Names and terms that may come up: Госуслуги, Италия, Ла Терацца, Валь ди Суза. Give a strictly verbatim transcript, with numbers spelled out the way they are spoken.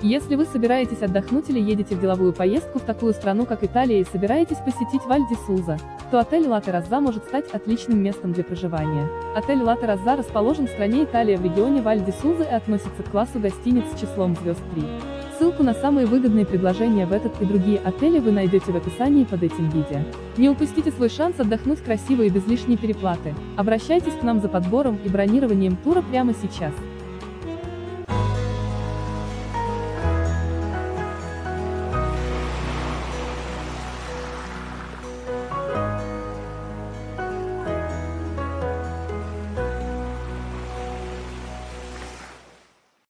Если вы собираетесь отдохнуть или едете в деловую поездку в такую страну, как Италия, и собираетесь посетить Валь ди Суза, то отель Ла Терацца может стать отличным местом для проживания. Отель Ла Терацца расположен в стране Италия в регионе Валь ди Суза и относится к классу гостиниц с числом звезд три. Ссылку на самые выгодные предложения в этот и другие отели вы найдете в описании под этим видео. Не упустите свой шанс отдохнуть красиво и без лишней переплаты. Обращайтесь к нам за подбором и бронированием тура прямо сейчас.